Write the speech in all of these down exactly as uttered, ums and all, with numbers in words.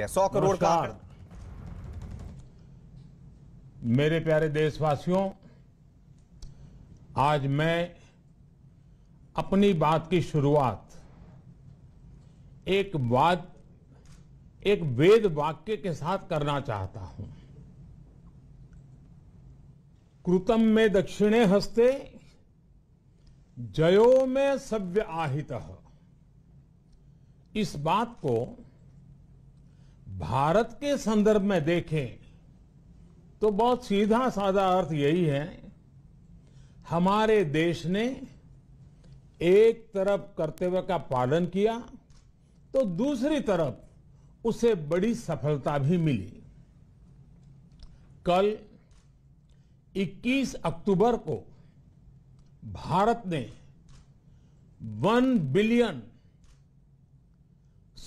सौ करोड़ का। मेरे प्यारे देशवासियों, आज मैं अपनी बात की शुरुआत एक वाद एक वेद वाक्य के साथ करना चाहता हूं। कृतम में दक्षिणे हस्ते जयो में सव्य आहितः। इस बात को भारत के संदर्भ में देखें तो बहुत सीधा साधा अर्थ यही है, हमारे देश ने एक तरफ कर्तव्य का पालन किया तो दूसरी तरफ उसे बड़ी सफलता भी मिली। कल इक्कीस अक्टूबर को भारत ने एक बिलियन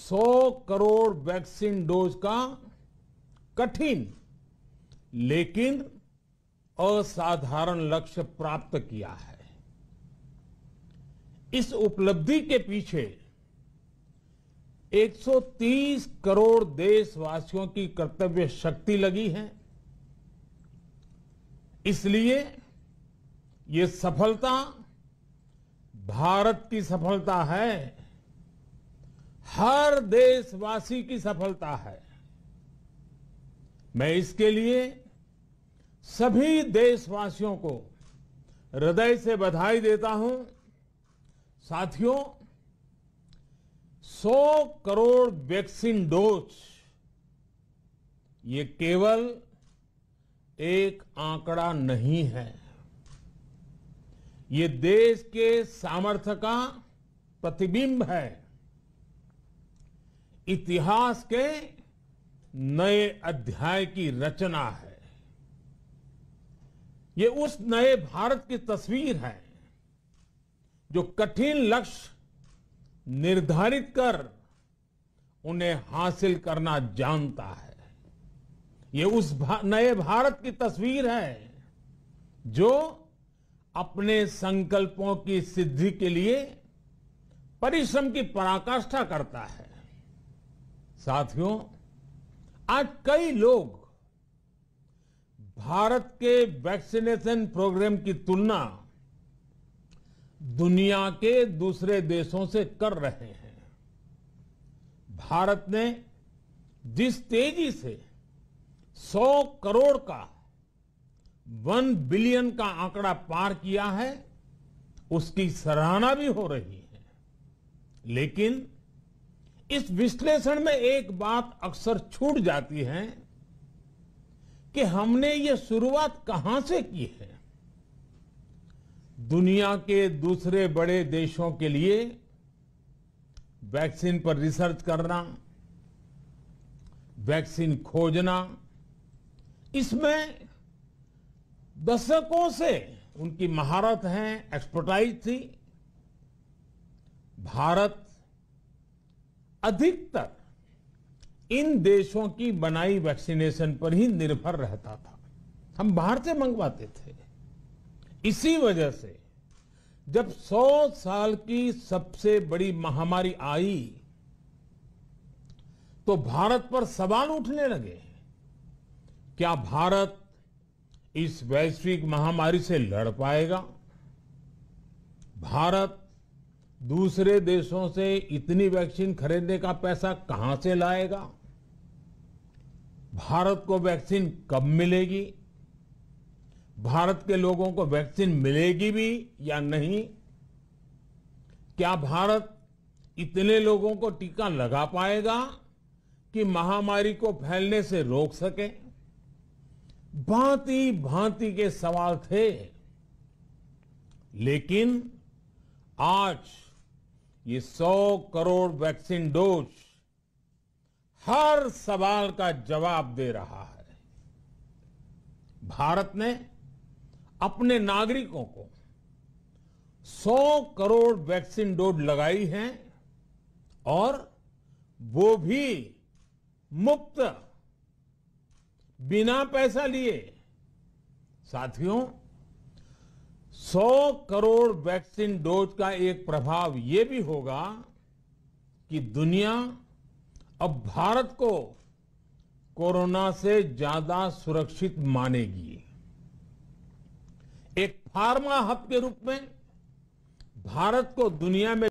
सौ करोड़ वैक्सीन डोज का कठिन लेकिन असाधारण लक्ष्य प्राप्त किया है। इस उपलब्धि के पीछे एक सौ तीस करोड़ देशवासियों की कर्तव्य शक्ति लगी है। इसलिए ये सफलता भारत की सफलता है, हर देशवासी की सफलता है। मैं इसके लिए सभी देशवासियों को हृदय से बधाई देता हूं। साथियों, सौ करोड़ वैक्सीन डोज ये केवल एक आंकड़ा नहीं है, ये देश के सामर्थ्य का प्रतिबिंब है, इतिहास के नए अध्याय की रचना है। ये उस नए भारत की तस्वीर है जो कठिन लक्ष्य निर्धारित कर उन्हें हासिल करना जानता है। ये उस भा, नए भारत की तस्वीर है जो अपने संकल्पों की सिद्धि के लिए परिश्रम की पराकाष्ठा करता है। साथियों, आज कई लोग भारत के वैक्सीनेशन प्रोग्राम की तुलना दुनिया के दूसरे देशों से कर रहे हैं। भारत ने जिस तेजी से सौ करोड़ का एक बिलियन का आंकड़ा पार किया है उसकी सराहना भी हो रही है। लेकिन इस विश्लेषण में एक बात अक्सर छूट जाती है कि हमने ये शुरुआत कहां से की है। दुनिया के दूसरे बड़े देशों के लिए वैक्सीन पर रिसर्च करना, वैक्सीन खोजना, इसमें दशकों से उनकी महारत है, एक्सपर्टाइज थी। भारत अधिकतर इन देशों की बनाई वैक्सीनेशन पर ही निर्भर रहता था, हम बाहर से मंगवाते थे। इसी वजह से जब सौ साल की सबसे बड़ी महामारी आई तो भारत पर सवाल उठने लगे, क्या भारत इस वैश्विक महामारी से लड़ पाएगा? भारत दूसरे देशों से इतनी वैक्सीन खरीदने का पैसा कहां से लाएगा? भारत को वैक्सीन कब मिलेगी? भारत के लोगों को वैक्सीन मिलेगी भी या नहीं? क्या भारत इतने लोगों को टीका लगा पाएगा कि महामारी को फैलने से रोक सके? भांति भांति के सवाल थे। लेकिन आज ये सौ करोड़ वैक्सीन डोज हर सवाल का जवाब दे रहा है। भारत ने अपने नागरिकों को सौ करोड़ वैक्सीन डोज लगाई है और वो भी मुफ्त, बिना पैसा लिए। साथियों, सौ करोड़ वैक्सीन डोज का एक प्रभाव ये भी होगा कि दुनिया अब भारत को कोरोना से ज्यादा सुरक्षित मानेगी। एक फार्मा हब के रूप में भारत को दुनिया में